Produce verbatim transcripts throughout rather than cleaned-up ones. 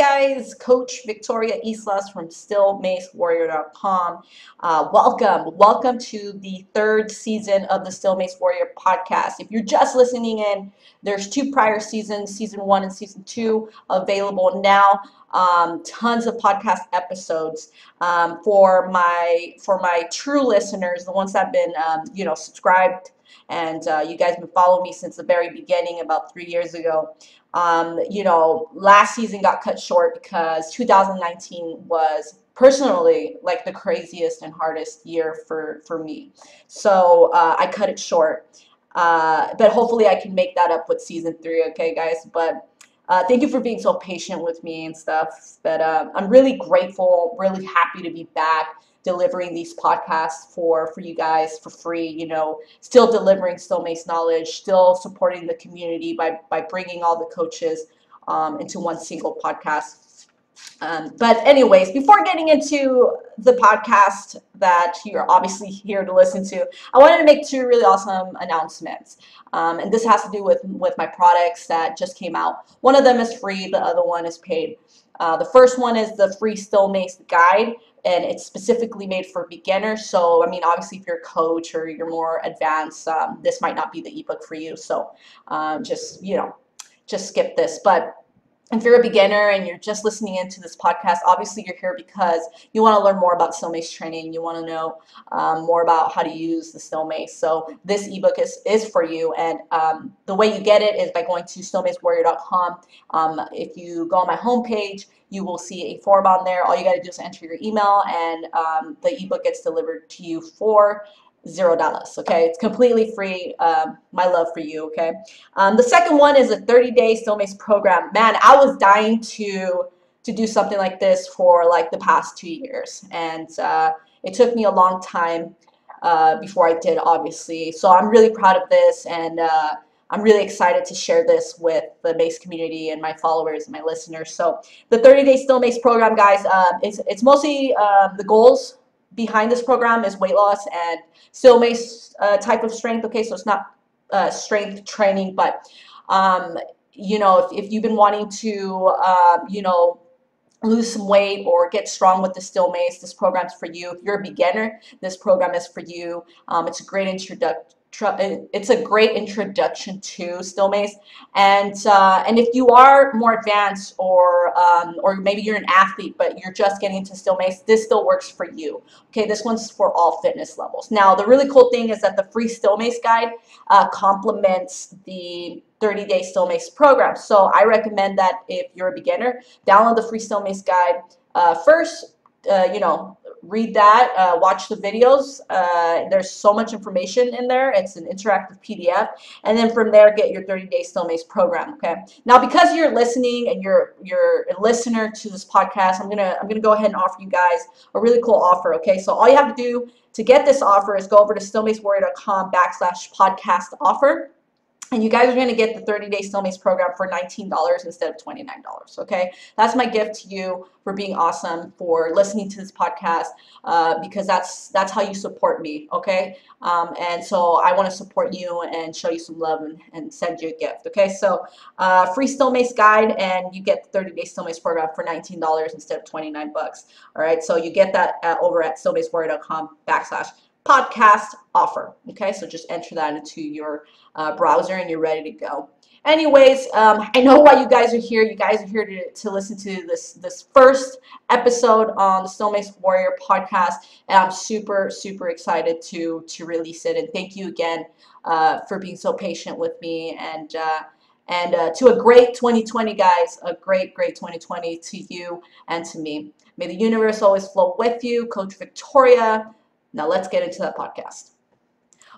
guys, Coach Victoria Islas from Steel Mace Warrior dot com. Uh, welcome, welcome to the third season of the Steel Mace Warrior podcast. If you're just listening in, there's two prior seasons, season one and season two, available now. Um, tons of podcast episodes um, for my for my true listeners, the ones that have been um, you know subscribed. And uh, you guys have been following me since the very beginning, about three years ago. Um, you know, last season got cut short because two thousand nineteen was personally like the craziest and hardest year for, for me. So uh, I cut it short. Uh, but hopefully I can make that up with season three, okay, guys? But uh, thank you for being so patient with me and stuff. But um, I'm really grateful, really happy to be back, delivering these podcasts for for you guys for free, you know, still delivering Steel Mace knowledge, still supporting the community by by bringing all the coaches um, into one single podcast. Um, but anyways, before getting into the podcast that you're obviously here to listen to, I wanted to make two really awesome announcements. Um, and this has to do with, with my products that just came out. One of them is free, the other one is paid. Uh, the first one is the free Steel Mace guide, and it's specifically made for beginners. So, I mean, obviously, if you're a coach or you're more advanced, um, this might not be the ebook for you. So um, just, you know, just skip this. But if you're a beginner and you're just listening into this podcast, obviously you're here because you want to learn more about Steel Mace training. You want to know um, more about how to use the Steel Mace. So this ebook is, is for you. And um, the way you get it is by going to Steel Mace Warrior dot com. Um, if you go on my homepage, you will see a form on there. All you got to do is enter your email, and um, the ebook gets delivered to you for zero dollars. Okay, it's completely free. Um, my love for you. Okay, um, the second one is a thirty-day Steel Mace program. Man, I was dying to to do something like this for like the past two years, and uh, it took me a long time uh, before I did, obviously. So I'm really proud of this, and uh, I'm really excited to share this with the Mace community and my followers and my listeners. So the thirty-day Steel Mace program, guys, uh, it's it's mostly uh, the goals behind this program is weight loss and Steel Mace uh, type of strength. Okay, so it's not uh, strength training, but um, you know, if, if you've been wanting to, uh, you know, lose some weight or get strong with the Steel Mace, this program's for you. If you're a beginner, this program is for you. Um, it's a great introduction. It's a great introduction to Steel Mace, and uh, and if you are more advanced, or um, or maybe you're an athlete but you're just getting into Steel Mace, this still works for you. Okay, this one's for all fitness levels. Now, the really cool thing is that the free Steel Mace guide uh, complements the thirty-day Steel Mace program. So I recommend that if you're a beginner, download the free Steel Mace guide uh, first. Uh, you know, read that, uh, watch the videos. Uh, there's so much information in there. It's an interactive P D F. And then from there, get your thirty-day Steel Mace program. Okay. Now, because you're listening and you're you're a listener to this podcast, I'm gonna I'm gonna go ahead and offer you guys a really cool offer. Okay. So all you have to do to get this offer is go over to Steel Mace Warrior dot com backslash podcast offer. And you guys are going to get the thirty-day Steel Mace program for nineteen dollars instead of twenty-nine dollars, okay? That's my gift to you for being awesome, for listening to this podcast, uh, because that's that's how you support me, okay? Um, and so I want to support you and show you some love and, and send you a gift, okay? So uh, free Steel Mace guide, and you get the thirty-day Steel Mace program for nineteen dollars instead of twenty-nine dollars, all right? So you get that at, over at Steel Mace Warrior dot com backslash podcast offer. Okay, so just enter that into your uh, browser and you're ready to go. Anyways, um, I know why you guys are here. You guys are here to, to listen to this this first episode on the Steel Mace Warrior podcast, and I'm super super excited to to release it. And thank you again uh, for being so patient with me, and uh, and uh, to a great twenty twenty, guys, a great great twenty twenty to you and to me. May the universe always flow with you, Coach Victoria. Now let's get into that podcast.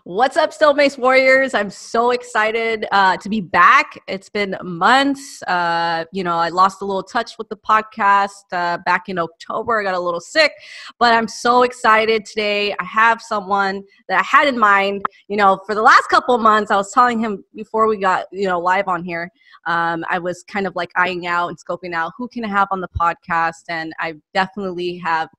What's up, Steel Mace Warriors? I'm so excited uh, to be back. It's been months. Uh, you know, I lost a little touch with the podcast uh, back in October. I got a little sick, but I'm so excited today. I have someone that I had in mind, you know, for the last couple of months. I was telling him before we got, you know, live on here, um, I was kind of like eyeing out and scoping out who can I have on the podcast, and I definitely have.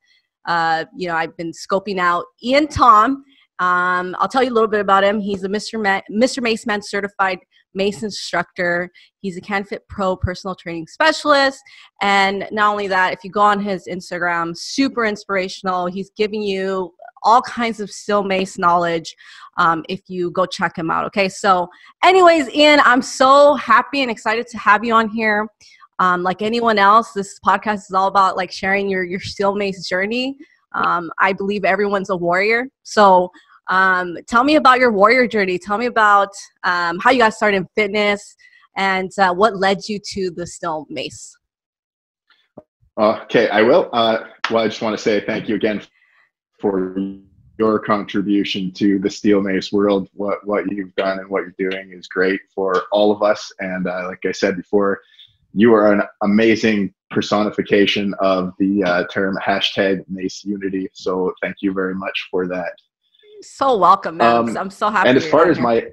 Uh, you know, I've been scoping out Ian Thom. Um, I'll tell you a little bit about him. He's a Mister Ma- Mister Maceman certified Mace instructor. He's a CanFit Pro personal training specialist. And not only that, if you go on his Instagram, super inspirational. He's giving you all kinds of Steel Mace knowledge um, if you go check him out, okay? So anyways, Ian, I'm so happy and excited to have you on here. Um, like anyone else, this podcast is all about like sharing your, your Steel Mace journey. Um, I believe everyone's a warrior. So um, tell me about your warrior journey. Tell me about um, how you got started in fitness and uh, what led you to the Steel Mace. Okay, I will. Uh, well, I just want to say thank you again for your contribution to the Steel Mace world. What, what you've done and what you're doing is great for all of us. And uh, like I said before, you are an amazing personification of the uh, term hashtag Mace Unity. So thank you very much for that. So welcome, man. Um, I'm so happy. And as far as my,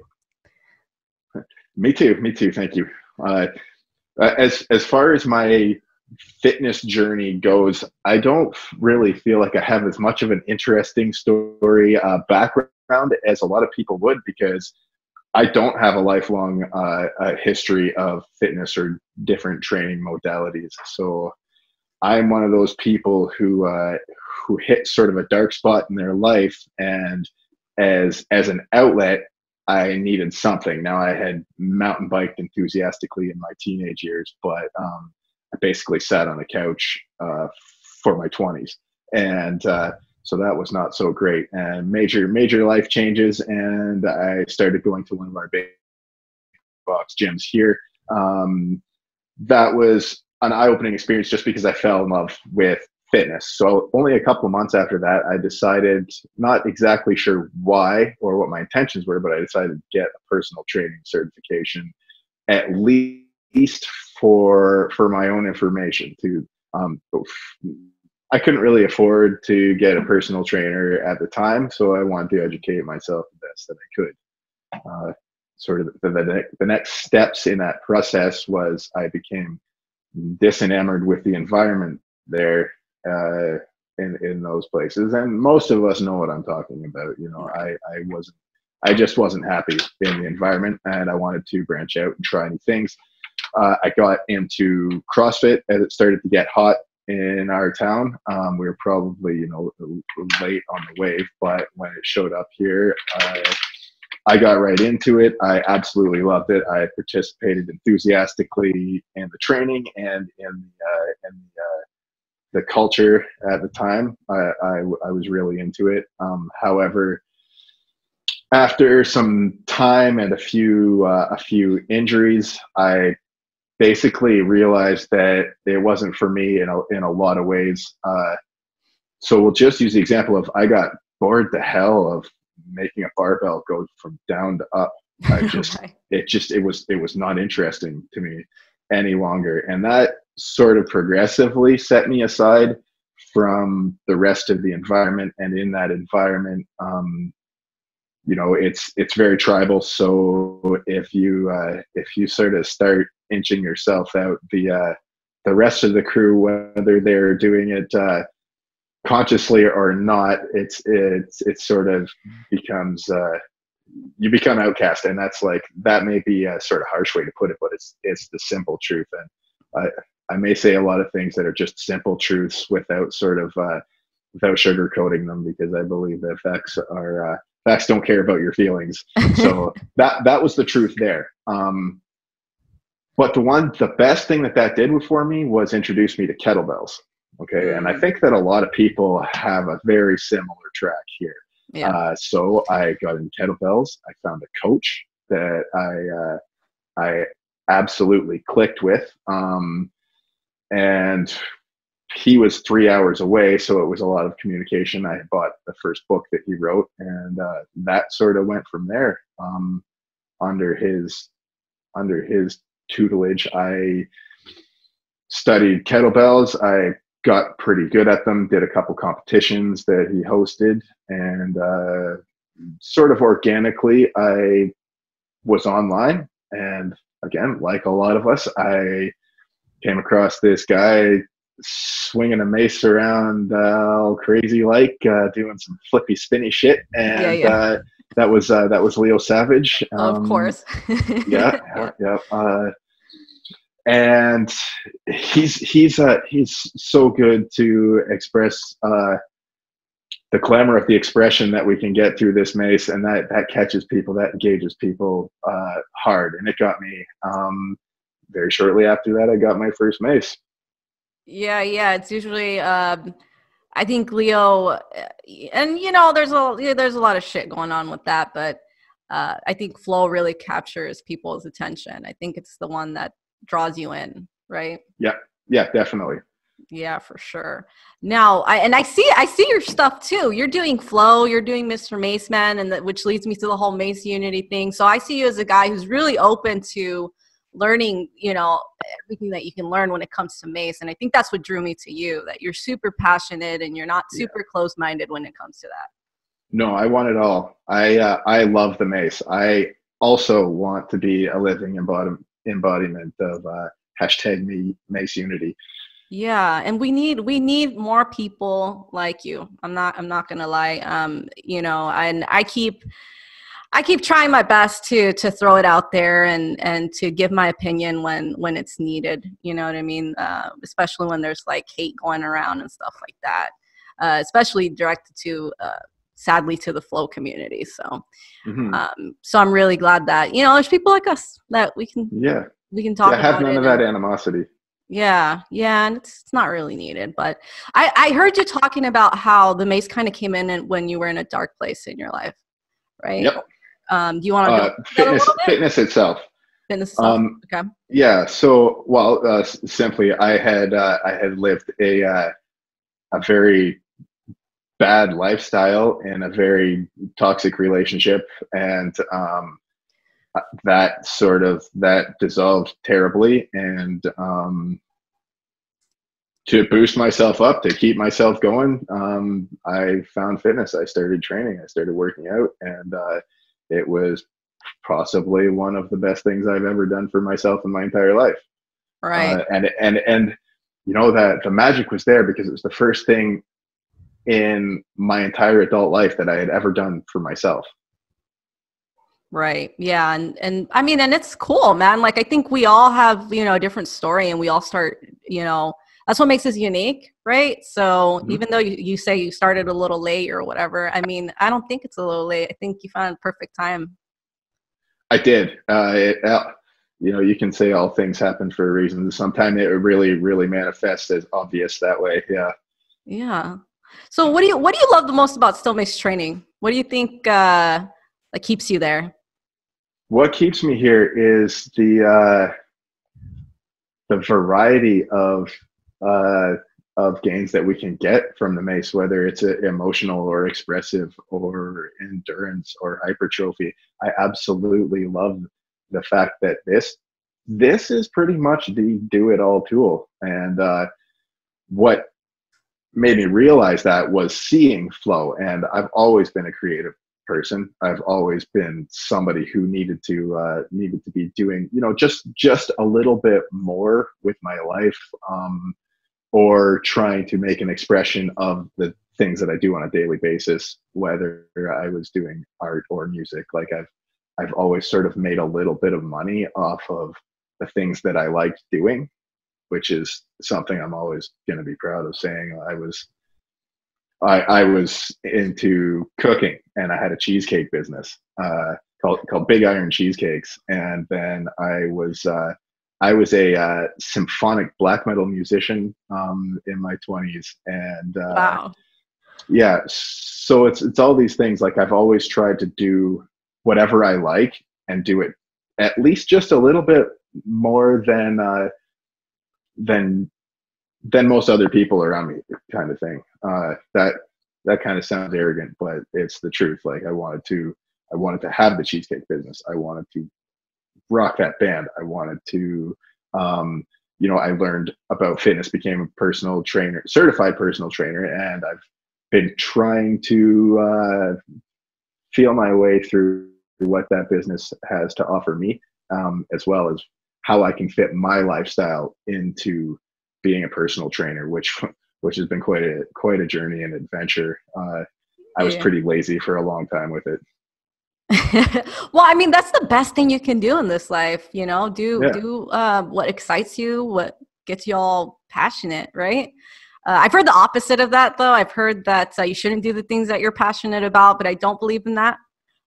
me too, me too. Thank you. Uh, as, as far as my fitness journey goes, I don't really feel like I have as much of an interesting story uh, background as a lot of people would, because I don't have a lifelong uh, uh, history of fitness or different training modalities. So I'm one of those people who uh, who hit sort of a dark spot in their life, and as as an outlet, I needed something. Now, I had mountain biked enthusiastically in my teenage years, but um, I basically sat on the couch uh, for my twenties, and uh, so that was not so great, and major, major life changes. And I started going to one of our big box gyms here. Um, that was an eye-opening experience just because I fell in love with fitness. So only a couple of months after that, I decided, not exactly sure why or what my intentions were, but I decided to get a personal training certification, at least for, for my own information to, um, I couldn't really afford to get a personal trainer at the time, so I wanted to educate myself the best that I could. Uh, sort of the, the, the next steps in that process was I became disenamored with the environment there uh, in, in those places. And most of us know what I'm talking about. You know, I, I, wasn't, I just wasn't happy in the environment, and I wanted to branch out and try new things. Uh, I got into CrossFit as it started to get hot in our town. Um, we were probably, you know, late on the wave, but when it showed up here, I, I got right into it. I absolutely loved it. I participated enthusiastically in the training and in, uh, in uh, the culture at the time. I, I, I was really into it. Um, however, after some time and a few, uh, a few injuries, I basically realized that it wasn't for me in a, in a lot of ways. Uh, so we'll just use the example of I got bored to hell of making a barbell go from down to up. I just, okay. It just, it was, it was not interesting to me any longer. And that sort of progressively set me aside from the rest of the environment. And in that environment, um, you know, it's, it's very tribal. So if you, uh, if you sort of start inching yourself out, the uh, the rest of the crew, whether they're doing it uh, consciously or not, it's it's it sort of becomes uh, you become outcast, and that's like that may be a sort of harsh way to put it, but it's it's the simple truth. And I I may say a lot of things that are just simple truths without sort of uh, without sugarcoating them, because I believe that facts are uh, facts don't care about your feelings. So that that was the truth there. Um, But the one, the best thing that that did for me was introduce me to kettlebells. Okay, and I think that a lot of people have a very similar track here. Yeah. Uh, so I got in kettlebells. I found a coach that I uh, I absolutely clicked with, um, and he was three hours away, so it was a lot of communication. I bought the first book that he wrote, and uh, that sort of went from there. Um, under his under his tutelage, I studied kettlebells. I got pretty good at them, did a couple competitions that he hosted, and uh, sort of organically I was online, and again, like a lot of us, I came across this guy swinging a mace around uh, all crazy like, uh, doing some flippy spinny shit, and yeah, yeah. Uh, that was uh, that was Leo Savage. Um, of course. yeah, yeah, yeah. Uh, and he's he's uh, he's so good to express uh, the clamor of the expression that we can get through this mace, and that that catches people, that engages people uh, hard, and it got me. Um, very shortly after that, I got my first mace. Yeah, yeah. It's usually. Um... I think Leo, and you know, there's a there's a lot of shit going on with that, but uh, I think flow really captures people's attention. I think it's the one that draws you in, right? Yeah, yeah, definitely. Yeah, for sure. Now, I and I see I see your stuff too. You're doing flow, you're doing Mister Maceman, and the, which leads me to the whole Mace Unity thing. So I see you as a guy who's really open to learning, you know, everything that you can learn when it comes to mace. And I think that's what drew me to you, that you're super passionate and you're not super yeah. close-minded when it comes to that. No, I want it all. I, uh, I love the mace. I also want to be a living embod embodiment of uh, hashtag me mace unity. Yeah. And we need, we need more people like you. I'm not, I'm not going to lie. Um, you know, and I keep, I keep trying my best to to throw it out there and and to give my opinion when when it's needed. You know what I mean? Uh, especially when there's like hate going around and stuff like that. Uh, especially directed to, uh, sadly, to the flow community. So, mm-hmm. um, so I'm really glad that you know there's people like us that we can yeah we can talk. Yeah, have about none it of that animosity. Yeah, yeah, and it's, it's not really needed. But I I heard you talking about how the mace kind of came in and when you were in a dark place in your life, right? Yep. Um, do you want to uh, fitness, fitness itself? Fitness itself. Um, okay. Yeah. So, well, uh, simply, I had uh, I had lived a uh, a very bad lifestyle in a very toxic relationship, and um, that sort of that dissolved terribly. And um, to boost myself up, to keep myself going, um, I found fitness. I started training. I started working out, and uh, it was possibly one of the best things I've ever done for myself in my entire life. Right. Uh, and, and, and, you know, that the magic was there because it was the first thing in my entire adult life that I had ever done for myself. Right. Yeah. And, and I mean, and it's cool, man. Like, I think we all have, you know, a different story, and we all start, you know, that's what makes us unique, right? So mm-hmm. even though you, you say you started a little late or whatever, I mean, I don't think it's a little late. I think you found a perfect time. I did. Uh, it, uh, you know, you can say all things happen for a reason. Sometimes it really, really manifests as obvious that way. Yeah. Yeah. So what do you, what do you love the most about Steel Mace training? What do you think uh, that keeps you there? What keeps me here is the, uh, the variety of Uh, of gains that we can get from the mace, whether it's a, emotional or expressive or endurance or hypertrophy. I absolutely love the fact that this this is pretty much the do-it-all tool. And uh, what made me realize that was seeing flow. And I've always been a creative person. I've always been somebody who needed to uh, needed to be doing, you know, just just a little bit more with my life. Um, or trying to make an expression of the things that I do on a daily basis, whether I was doing art or music. Like I've, I've always sort of made a little bit of money off of the things that I liked doing, which is something I'm always going to be proud of saying. I was, I, I was into cooking, and I had a cheesecake business uh, called, called Big Iron Cheesecakes. And then I was, uh, I was a uh, symphonic black metal musician um, in my twenties, and uh, wow. yeah, so it's it's all these things. Like I've always tried to do whatever I like and do it at least just a little bit more than uh, than than most other people around me, kind of thing. Uh, that that kind of sounds arrogant, but it's the truth. Like I wanted to, I wanted to have the cheesecake business. I wanted to rock that band. I wanted to, um, you know, I learned about fitness, became a personal trainer, certified personal trainer, and I've been trying to uh, feel my way through what that business has to offer me, um, as well as how I can fit my lifestyle into being a personal trainer, which which has been quite a quite a journey and adventure. Uh, I was pretty lazy for a long time with it. Well, I mean, that's the best thing you can do in this life, you know, do, yeah. do uh, what excites you, what gets you all passionate, right? Uh, I've heard the opposite of that, though. I've heard that uh, you shouldn't do the things that you're passionate about, but I don't believe in that.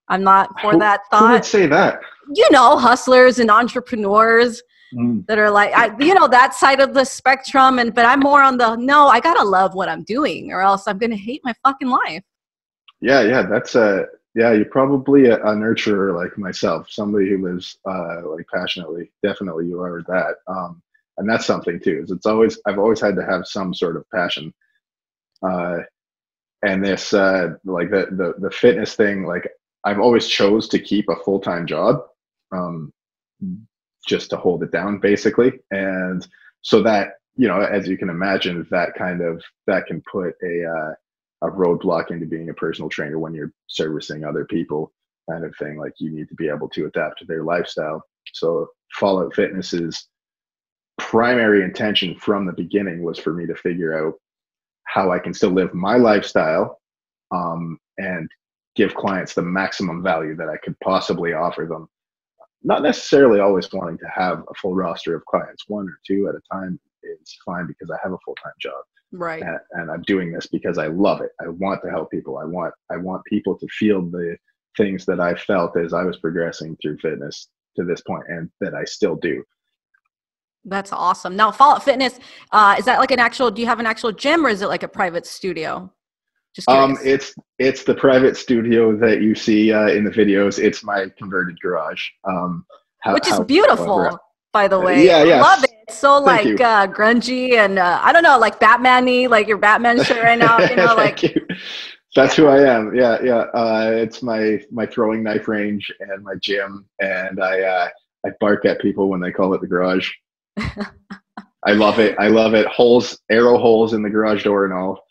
I'm not for who, that thought. Who would say that? You know, hustlers and entrepreneurs mm. that are like, I, you know, that side of the spectrum. And but I'm more on the, no, I got to love what I'm doing or else I'm going to hate my fucking life. Yeah, yeah, that's a, yeah, you're probably a, a nurturer like myself, somebody who lives uh, like passionately. Definitely you are that. Um, and that's something too, is it's always, I've always had to have some sort of passion. Uh, and this, uh, like the, the, the fitness thing, like I've always chose to keep a full-time job um, just to hold it down basically. And so that, you know, as you can imagine, that kind of, that can put a, uh, a roadblock into being a personal trainer when you're servicing other people, kind of thing. Like you need to be able to adapt to their lifestyle. So Fallout Fitness's primary intention from the beginning was for me to figure out how I can still live my lifestyle um, and give clients the maximum value that I could possibly offer them. Not necessarily always wanting to have a full roster of clients, one or two at a time is fine because I have a full-time job. Right. And, and I'm doing this because I love it. I want to help people. I want, I want people to feel the things that I felt as I was progressing through fitness to this point and that I still do. That's awesome. Now, Fallout Fitness, uh, is that like an actual, do you have an actual gym or is it like a private studio? Just um, it's, it's the private studio that you see uh, in the videos. It's my converted garage. Um, how, Which is how, beautiful, however, by the way. Yeah, yeah. I love it. So like uh, grungy and uh, I don't know, like Batman-y, like your Batman shirt right now. You know, like you. That's who I am. Yeah, yeah. Uh, it's my my throwing knife range and my gym, and I uh, I bark at people when they call it the garage. I love it. I love it. Holes, arrow holes in the garage door and all.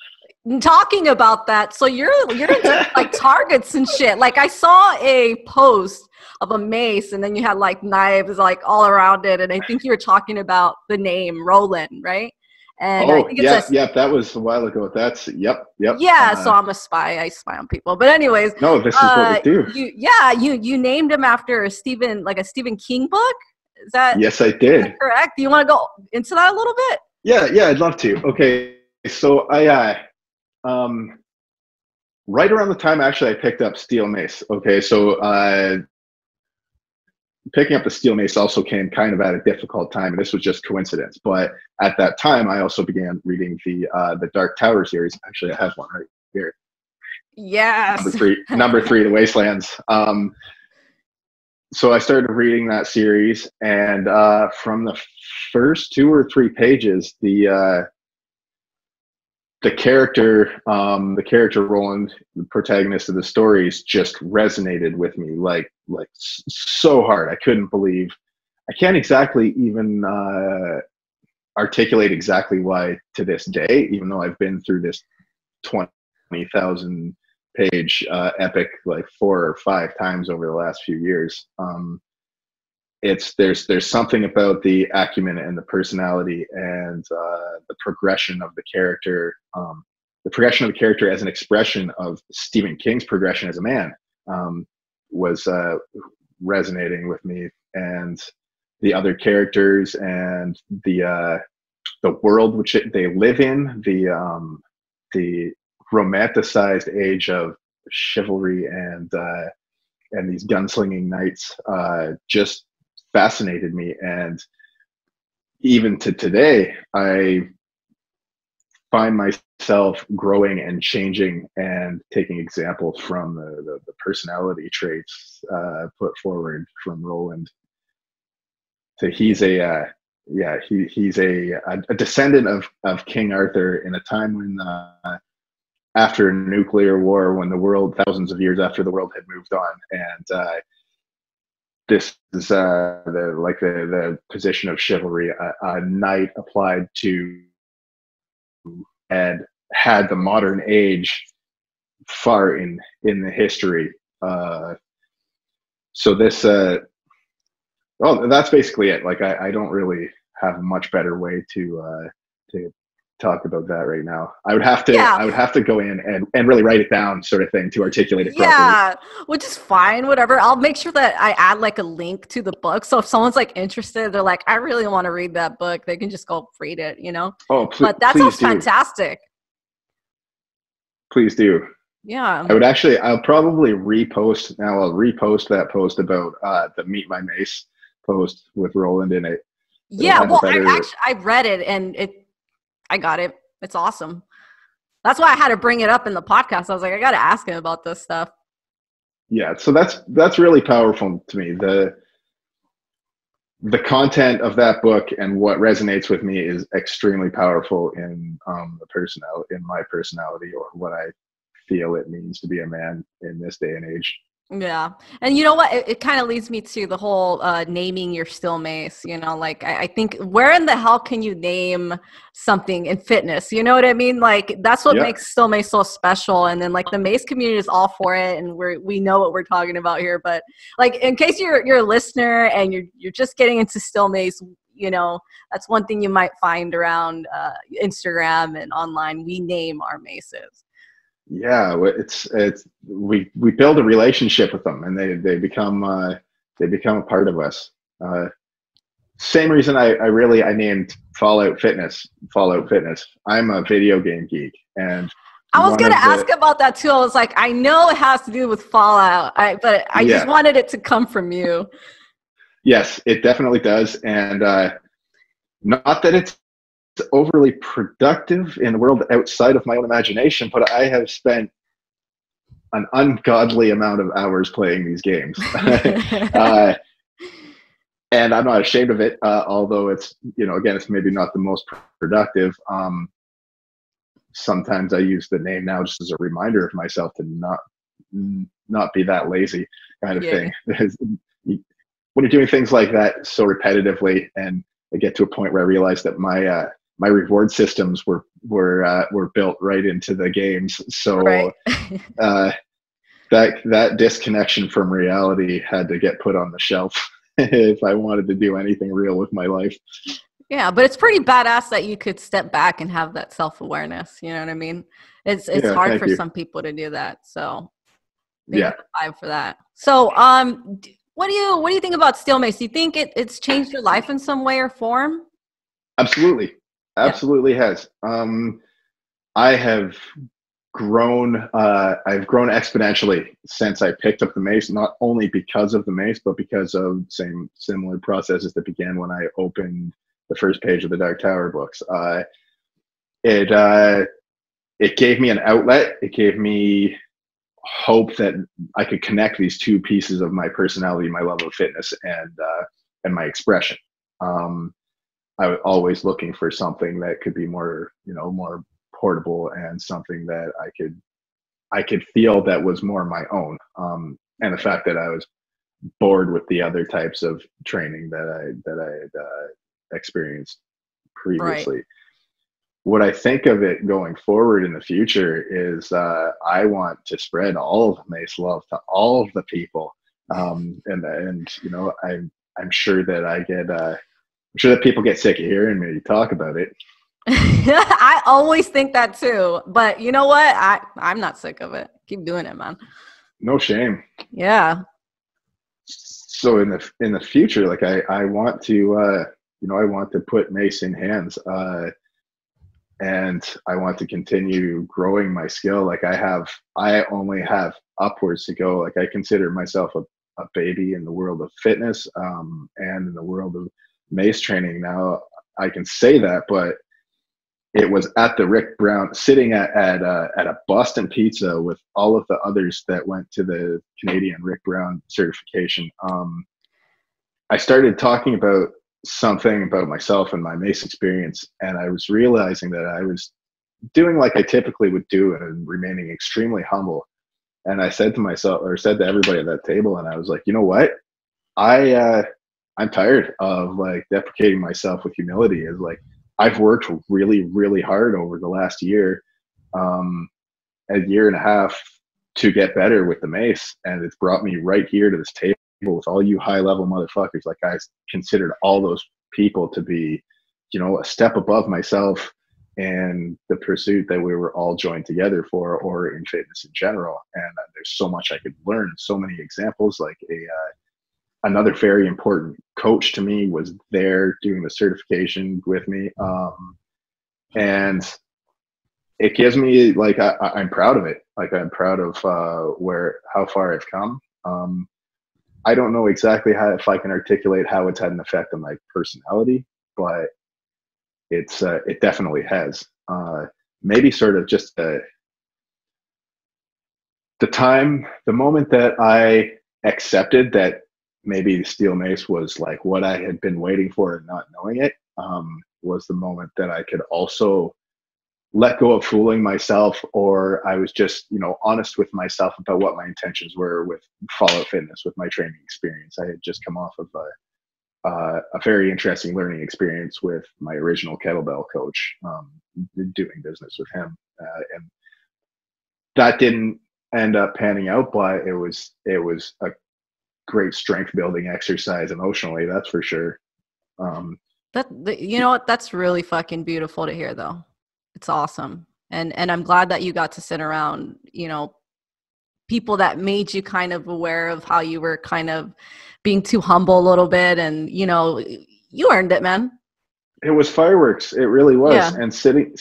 Talking about that, so you're you're into like targets and shit. Like I saw a post of a mace and then you had like knives like all around it, and I think you were talking about the name Roland, right? And oh, I think it's yep, a, yep, that was a while ago. That's yep, yep. Yeah, uh, so I'm a spy. I spy on people. But anyways, no, this is uh, what we do. You, yeah, you you named him after a Stephen like a Stephen King book. Is that yes, I did. Is that correct? Do you want to go into that a little bit? Yeah, yeah, I'd love to. Okay, so I. Uh, Um, right around the time, actually, I picked up Steel Mace. Okay, so uh, picking up the Steel Mace also came kind of at a difficult time, and this was just coincidence. But at that time, I also began reading the uh, the Dark Tower series. Actually, I have one right here. Yes. Number three, number three, The Wastelands. Um, so I started reading that series, and uh, from the first two or three pages, the uh, The character, um, the character Roland, the protagonist of the stories, just resonated with me like like so hard. I couldn't believe. I can't exactly even uh, articulate exactly why to this day, even though I've been through this twenty thousand page uh, epic like four or five times over the last few years. Um, It's there's there's something about the acumen and the personality and uh, the progression of the character, um, the progression of the character as an expression of Stephen King's progression as a man um, was uh, resonating with me, and the other characters and the uh, the world which it, they live in, the um, the romanticized age of chivalry and uh, and these gunslinging knights uh, just fascinated me. And even to today, I find myself growing and changing and taking examples from the, the, the personality traits uh, put forward from Roland. So he's a, uh, yeah, he, he's a, a descendant of, of King Arthur in a time when uh, after a nuclear war, when the world, thousands of years after the world had moved on, and uh, this is uh, the, like the, the position of chivalry, a, a knight applied to and had the modern age far in, in the history. Uh, so this, uh, well, that's basically it. Like I, I don't really have a much better way to, uh, to talk about that right now. I would have to, yeah. I would have to go in and, and really write it down, sort of thing, to articulate it yeah. properly. Yeah, which is fine, whatever. I'll make sure that I add like a link to the book. So if someone's like interested, they're like, I really want to read that book, they can just go read it, you know? Oh, pl- but that sounds fantastic. Please do. Yeah. I would actually, I'll probably repost now. I'll repost that post about uh, the Meet My Mace post with Roland in it. Yeah. Well, I actually, I read it and it, I got it. It's awesome. That's why I had to bring it up in the podcast. I was like, I got to ask him about this stuff. Yeah. So that's, that's really powerful to me. The, the content of that book and what resonates with me is extremely powerful in um, the personal, in my personality, or what I feel it means to be a man in this day and age. Yeah. And you know what? It, it kind of leads me to the whole uh, naming your Steel Mace, you know, like I, I think where in the hell can you name something in fitness? You know what I mean? Like that's what yep. makes Steel Mace so special. And then like the Mace community is all for it. And we we know what we're talking about here. But like in case you're, you're a listener and you're, you're just getting into Steel Mace, you know, that's one thing you might find around uh, Instagram and online. We name our Maces. Yeah, it's it's we we build a relationship with them, and they they become uh, they become a part of us. Uh, same reason I, I really I named Fallout Fitness Fallout Fitness. I'm a video game geek, and I was gonna ask the, about that too. I was like, I know it has to do with Fallout, I, but I yeah. just wanted it to come from you. Yes, it definitely does, and uh, not that it's overly productive in the world outside of my own imagination, but I have spent an ungodly amount of hours playing these games. uh, and I'm not ashamed of it, uh, although it's, you know, again, it's maybe not the most productive. Um, sometimes I use the name now just as a reminder of myself to not not be that lazy kind of yeah. thing. When you're doing things like that so repetitively, and I get to a point where I realized that my uh, my reward systems were were uh, were built right into the games. So right. uh, that that disconnection from reality had to get put on the shelf if I wanted to do anything real with my life. Yeah, but it's pretty badass that you could step back and have that self-awareness. You know what I mean? It's it's yeah, hard for you. some people to do that. So yeah, vibe for that. So um. What do you what do you think about Steel Mace? Do you think it, it's changed your life in some way or form? Absolutely. Absolutely yeah. has. Um, I have grown uh, I've grown exponentially since I picked up the Mace, not only because of the Mace, but because of same similar processes that began when I opened the first page of the Dark Tower books. Uh, it uh, it gave me an outlet. It gave me hope that I could connect these two pieces of my personality, my love of fitness, and uh, and my expression. Um, I was always looking for something that could be more, you know, more portable, and something that I could I could feel that was more my own. Um, and the fact that I was bored with the other types of training that I that I had uh, experienced previously. Right. What I think of it going forward in the future is uh, I want to spread all of Mace love to all of the people, um, and and you know I'm I'm sure that I get uh, I'm sure that people get sick of hearing me talk about it. I always think that too, but you know what? I I'm not sick of it. Keep doing it, man. No shame. Yeah. So in the in the future, like I I want to uh, you know I want to put Mace in hands. Uh, And I want to continue growing my skill. Like I have, I only have upwards to go. Like I consider myself a, a baby in the world of fitness um, and in the world of Mace training. Now I can say that, but it was at the Rick Brown, sitting at at, uh, at a Boston Pizza with all of the others that went to the Canadian Rick Brown certification. Um, I started talking about something about myself and my Mace experience, and I was realizing that I was doing like I typically would do and remaining extremely humble. And I said to myself, or said to everybody at that table, and I was like, you know what, I uh I'm tired of like deprecating myself with humility. Is like I've worked really really hard over the last year um a year and a half to get better with the Mace, and it's brought me right here to this table with all you high-level motherfuckers. Like I considered all those people to be, you know, a step above myself, and the pursuit that we were all joined together for, or in fitness in general. And uh, there's so much I could learn, so many examples. Like a uh, another very important coach to me was there doing the certification with me. Um, and it gives me, like, I, I'm proud of it. Like, I'm proud of uh, where, how far I've come. Um, I don't know exactly how, if I can articulate how it's had an effect on my personality, but it's, uh, it definitely has. Uh, maybe sort of just uh, the time, the moment that I accepted that maybe Steel Mace was like what I had been waiting for and not knowing it, um, was the moment that I could also let go of fooling myself, or I was just, you know, honest with myself about what my intentions were with Fallout Fitness, with my training experience. I had just come off of a, uh, a very interesting learning experience with my original kettlebell coach, um, doing business with him. Uh, and that didn't end up panning out, but it was, it was a great strength building exercise emotionally, that's for sure. Um, that, you know what, that's really fucking beautiful to hear though. It's awesome. And, and I'm glad that you got to sit around, you know, people that made you kind of aware of how you were kind of being too humble a little bit. And, you know, you earned it, man. It was fireworks. It really was. Yeah. And sitting,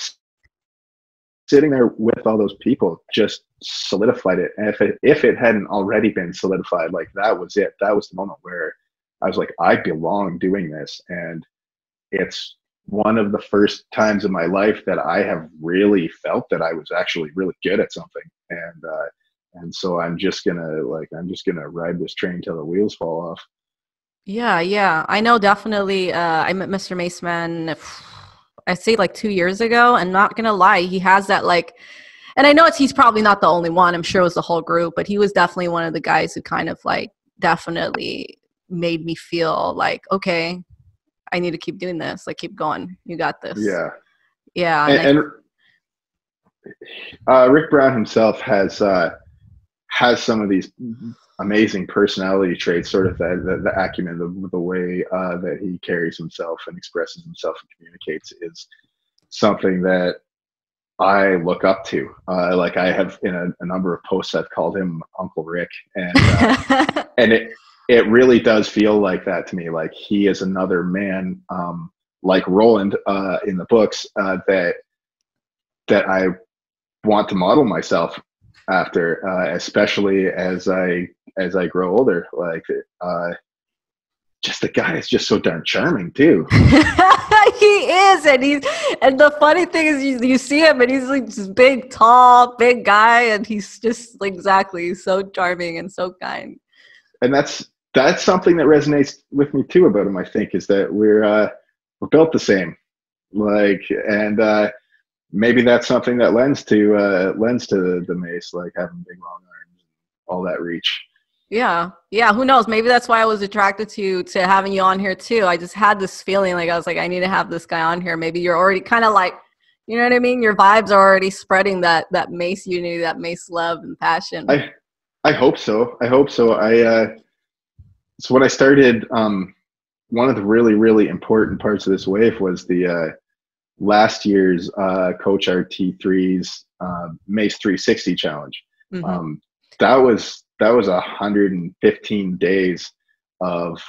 sitting there with all those people just solidified it. And if it, if it hadn't already been solidified, like, that was it. That was the moment where I was like, I belong doing this. And it's one of the first times in my life that I have really felt that I was actually really good at something. And, uh, and so I'm just gonna, like, I'm just gonna ride this train till the wheels fall off. Yeah. Yeah. I know, definitely. Uh, I met Mister Maceman, I say, like two years ago, and not gonna lie, he has that, like, and I know it's, he's probably not the only one, I'm sure it was the whole group, but he was definitely one of the guys who kind of, like, definitely made me feel like, okay, I need to keep doing this. Like, keep going. You got this. Yeah. Yeah. And, and uh, Rick Brown himself has, uh, has some of these amazing personality traits, sort of the, the, the acumen, the, the way uh, that he carries himself and expresses himself and communicates is something that I look up to. Uh, like, I have in a, a number of posts, I've called him Uncle Rick, and, uh, and it, it really does feel like that to me. Like, he is another man, um, like Roland uh, in the books, uh, that that I want to model myself after, uh, especially as I as I grow older. Like, uh, just the guy is just so darn charming too. He is, and he's, and the funny thing is, you, you see him, and he's like this big, tall, big guy, and he's just exactly so charming and so kind. And that's. That's something that resonates with me too about him, I think, is that we're, uh, we're built the same. Like, and uh, maybe that's something that lends to, uh, lends to the, the Mace, like having big long arms, all that reach. Yeah. Yeah. Who knows? Maybe that's why I was attracted to you, to having you on here too. I just had this feeling, like, I was like, I need to have this guy on here. Maybe you're already kind of like, you know what I mean? Your vibes are already spreading that, that Mace unity, that Mace love and passion. I, I hope so. I hope so. I, uh, So when I started, um, one of the really, really important parts of this wave was the uh, last year's uh, Coach R T three's uh, Mace three sixty challenge. Mm-hmm. Um, that was that was one hundred fifteen days of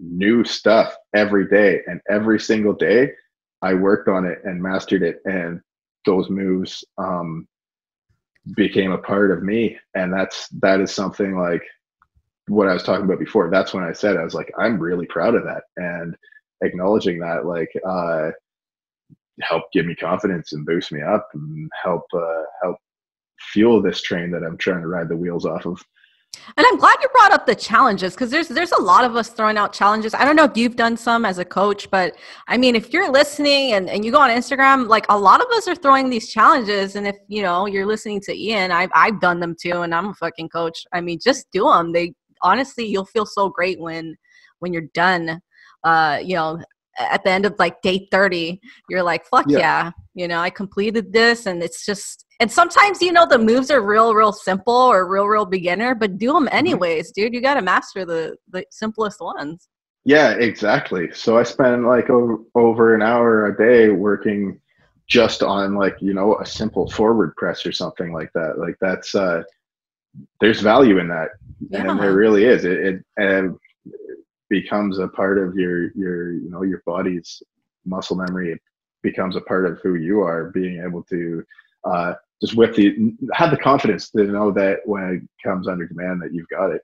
new stuff every day, and every single day I worked on it and mastered it, and those moves um, became a part of me. And that's that is something like. What I was talking about before, that's when I said, I was like, I'm really proud of that. And acknowledging that, like, uh, helped give me confidence and boost me up and help, uh, help fuel this train that I'm trying to ride the wheels off of. And I'm glad you brought up the challenges, because there's, there's a lot of us throwing out challenges. I don't know if you've done some as a coach, but I mean, if you're listening and, and you go on Instagram, like, a lot of us are throwing these challenges. And if, you know, you're listening to Ian, I've, I've done them too. And I'm a fucking coach. I mean, just do them. They, honestly, you'll feel so great when, when you're done, uh, you know, at the end of like day thirty, you're like, fuck yeah. yeah, you know, I completed this. And it's just, and sometimes, you know, the moves are real, real simple or real, real beginner, but do them anyways, mm-hmm. dude, you got to master the, the simplest ones. Yeah, exactly. So I spend like over, over an hour a day working just on like, you know, a simple forward press or something like that. Like that's, uh, there's value in that. Yeah. And there really is. It, it, and it becomes a part of your, your, you know, your body's muscle memory. It becomes a part of who you are, being able to, uh, just whip the, have the confidence to know that when it comes under command that you've got it.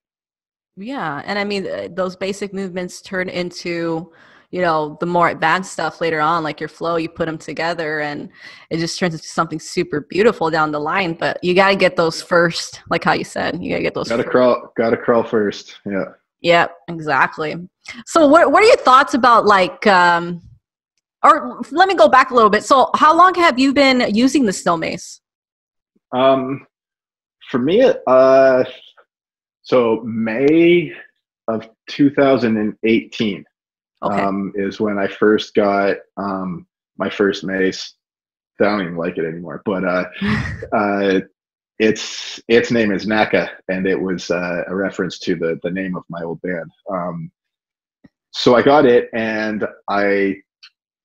Yeah. And I mean, those basic movements turn into, you know, the more advanced stuff later on, like your flow, you put them together and it just turns into something super beautiful down the line. But you got to get those first, like how you said, you got to get those. Got to crawl, got to crawl first. Yeah. Yeah, exactly. So what, what are your thoughts about like, um, or let me go back a little bit. So how long have you been using the Steel Mace? Um, for me, uh, so May of two thousand eighteen. Okay. Um, is when I first got um, my first mace. I don't even like it anymore, but uh, uh, its its name is Naka, and it was uh, a reference to the the name of my old band. Um, so I got it, and I,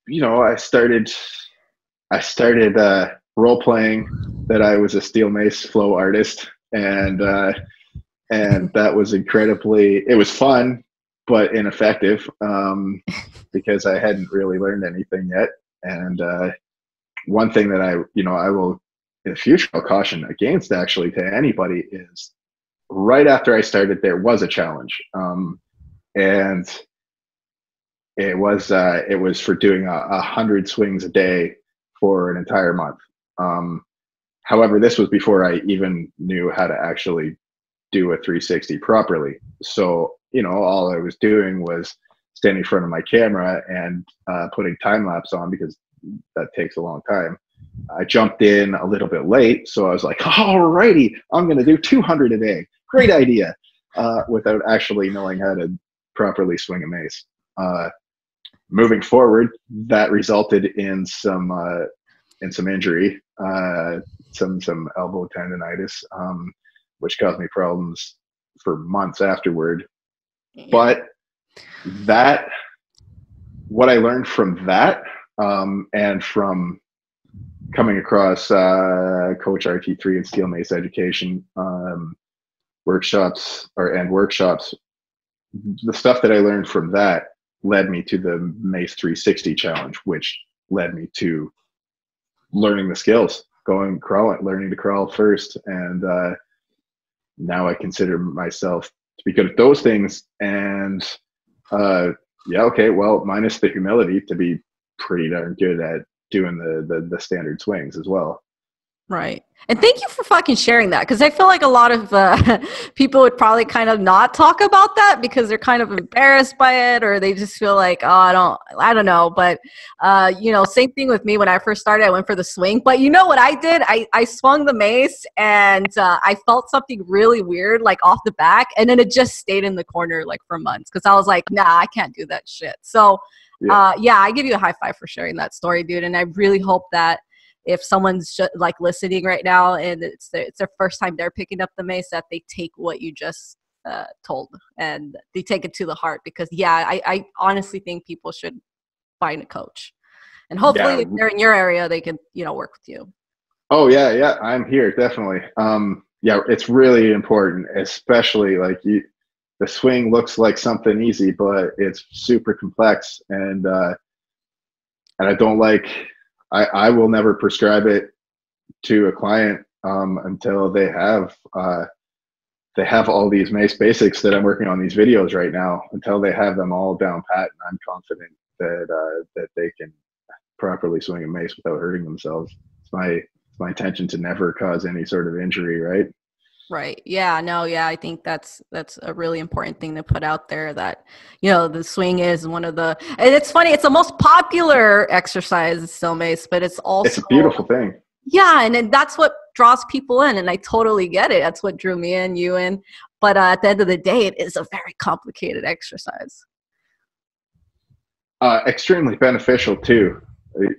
you know, I started I started uh, role playing that I was a Steel Mace flow artist, and uh, and that was incredibly. It was fun, but ineffective, um, because I hadn't really learned anything yet. And uh, one thing that I, you know, I will in the future I'll caution against actually to anybody is right after I started, there was a challenge. Um, and it was, uh, it was for doing a, a hundred swings a day for an entire month. Um, however, this was before I even knew how to actually do a three sixty properly. So, you know, all I was doing was standing in front of my camera and uh, putting time lapse on because that takes a long time. I jumped in a little bit late, so I was like, alrighty, I'm going to do two hundred a day. Great idea. Uh, without actually knowing how to properly swing a mace. Uh, moving forward, that resulted in some, uh, in some injury, uh, some, some elbow tendonitis, um, which caused me problems for months afterward. But that, what I learned from that, um, and from coming across uh, Coach R T three and Steel Mace Education um, workshops or and workshops, the stuff that I learned from that led me to the Mace three sixty challenge, which led me to learning the skills, going crawling, learning to crawl first, and uh, now I consider myself to be good at those things. And uh yeah, okay, well, minus the humility, to be pretty darn good at doing the the, the standard swings as well. Right. And thank you for fucking sharing that, because I feel like a lot of uh, people would probably kind of not talk about that because they're kind of embarrassed by it, or they just feel like, oh, I don't, I don't know. But, uh, you know, same thing with me. When I first started, I went for the swing. But you know what I did? I, I swung the mace, and uh, I felt something really weird, like off the back. And then it just stayed in the corner like for months because I was like, nah, I can't do that shit. So, yeah. Uh, yeah, I give you a high five for sharing that story, dude. And I really hope that if someone's like listening right now and it's their, it's their first time they're picking up the mace, that they take what you just uh, told and they take it to the heart, because yeah, I, I honestly think people should find a coach, and hopefully yeah. If they're in your area, they can, you know, work with you. Oh yeah. Yeah. I'm here. Definitely. Um, yeah, it's really important, especially like you, the swing looks like something easy, but it's super complex. And, uh, and I don't like, I, I will never prescribe it to a client um, until they have uh, they have all these mace basics that I'm working on these videos right now. Until they have them all down pat, and I'm confident that uh, that they can properly swing a mace without hurting themselves. It's my it's my intention to never cause any sort of injury, right? Right. Yeah. No. Yeah. I think that's that's a really important thing to put out there, that, you know, the swing is one of the. And it's funny. It's the most popular exercise, Steel Mace, but it's also it's a beautiful thing. Yeah, and, and that's what draws people in, and I totally get it. That's what drew me in, you in. But uh, at the end of the day, it is a very complicated exercise. Uh, extremely beneficial too.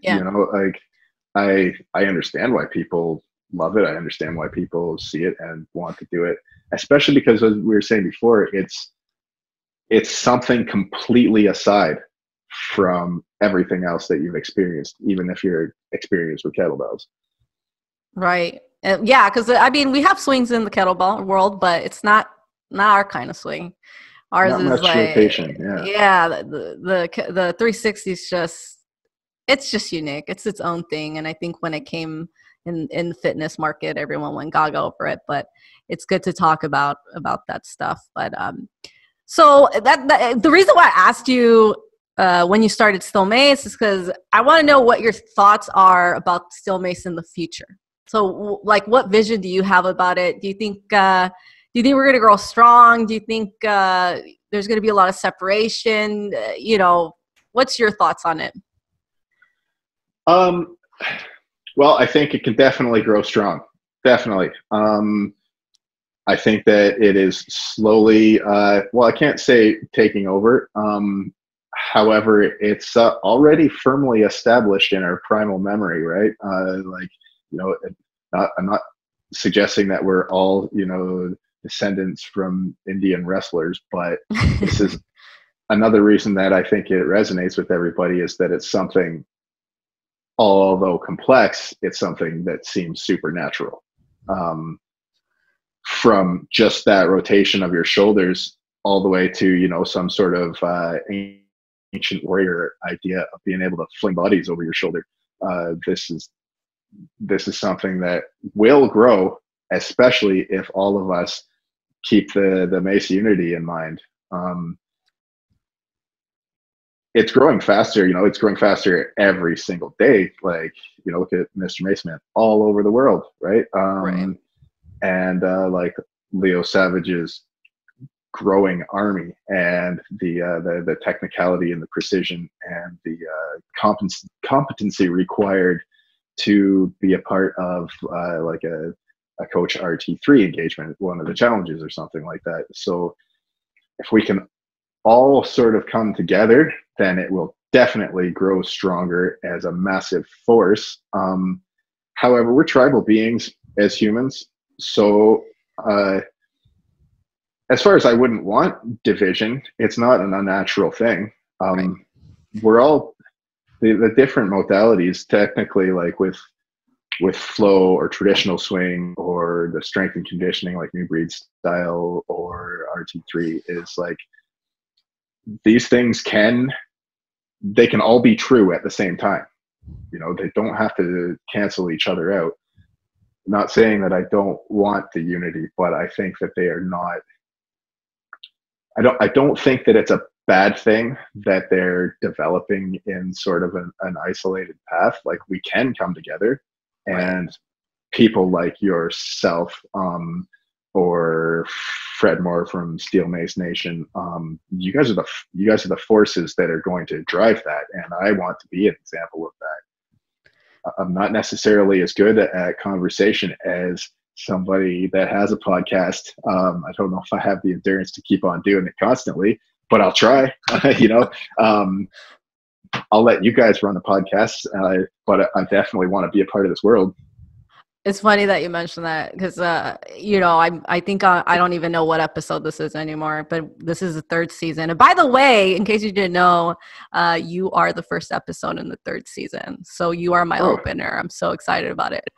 Yeah. You know, like I I understand why people love it. I understand why people see it and want to do it, especially because, as we were saying before, it's it's something completely aside from everything else that you've experienced, even if you're experienced with kettlebells. Right. And yeah, because I mean, we have swings in the kettlebell world, but it's not not our kind of swing. Ours not is much like rotation, yeah, yeah the, the the three sixty is just, it's just unique. It's its own thing, and I think when it came in in the fitness market, everyone went gaga over it. But it's good to talk about about that stuff. But um, so that, that the reason why I asked you uh, when you started Steel Mace is because I want to know what your thoughts are about Steel Mace in the future. So, like, what vision do you have about it? Do you think uh, do you think we're going to grow strong? Do you think uh, there's going to be a lot of separation? Uh, you know, what's your thoughts on it? Um, well, I think it can definitely grow strong. Definitely. Um, I think that it is slowly, uh, well, I can't say taking over. Um, however, it's uh, already firmly established in our primal memory, right? Uh, like, you know, not, I'm not suggesting that we're all, you know, descendants from Indian wrestlers, but this is another reason that I think it resonates with everybody, is that it's something, although complex, it's something that seems supernatural. Um, from just that rotation of your shoulders all the way to, you know, some sort of uh, ancient warrior idea of being able to fling bodies over your shoulder. Uh, this is, this is something that will grow, especially if all of us keep the, the Mace unity in mind. Um, it's growing faster, you know, it's growing faster every single day. Like, you know, look at Mister Maceman all over the world, right? Um, right. And uh, like Leo Savage's growing army, and the, uh, the, the technicality and the precision and the uh, competence, competency required to be a part of uh, like a, a coach R T three engagement, one of the challenges or something like that. So if we can all sort of come together, then it will definitely grow stronger as a massive force. Um, however, we're tribal beings as humans. So uh, as far as I wouldn't want division, it's not an unnatural thing. Um, right. We're all the, the different modalities, technically, like with with flow or traditional swing or the strength and conditioning, like new breed style or R T three, is like, these things can, they can all be true at the same time. You know, they don't have to cancel each other out. I'm not saying that I don't want the unity, but I think that they are not, I don't, I don't think that it's a bad thing that they're developing in sort of an, an isolated path. Like, we can come together, and people like yourself, um, or Fred Moore from Steel Mace Nation, um, you guys are the you guys are the forces that are going to drive that, and I want to be an example of that. I'm not necessarily as good at conversation as somebody that has a podcast. Um, I don't know if I have the endurance to keep on doing it constantly, but I'll try. You know, um, I'll let you guys run the podcast, uh, but I definitely want to be a part of this world. It's funny that you mentioned that, because, uh, you know, I I think I, I don't even know what episode this is anymore, but this is the third season. And by the way, in case you didn't know, uh, you are the first episode in the third season. So you are my oh. opener. I'm so excited about it.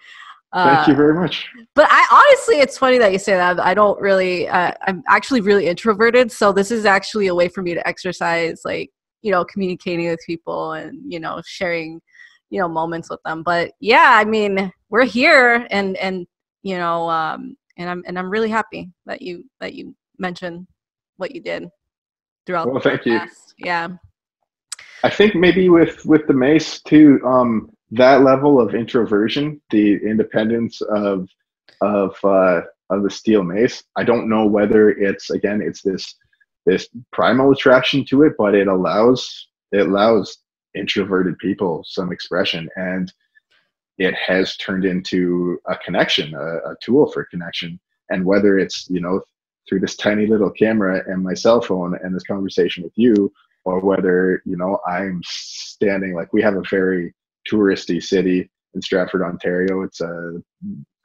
Uh, Thank you very much. But I honestly, it's funny that you say that. I don't really, uh, I'm actually really introverted. So this is actually a way for me to exercise, like, you know, communicating with people and, you know, sharing, you know, moments with them. But yeah, I mean, we're here, and, and, you know, um, and I'm, and I'm really happy that you, that you mentioned what you did throughout well, the thank you. Yeah. I think maybe with, with the Mace too, um, that level of introversion, the independence of, of, uh, of the Steel Mace, I don't know whether it's, again, it's this, this primal attraction to it, but it allows, it allows introverted people some expression, and it has turned into a connection, a, a tool for connection. And whether it's, you know, through this tiny little camera and my cell phone and this conversation with you, or whether, you know, I'm standing, like, we have a very touristy city in Stratford, Ontario. It's uh,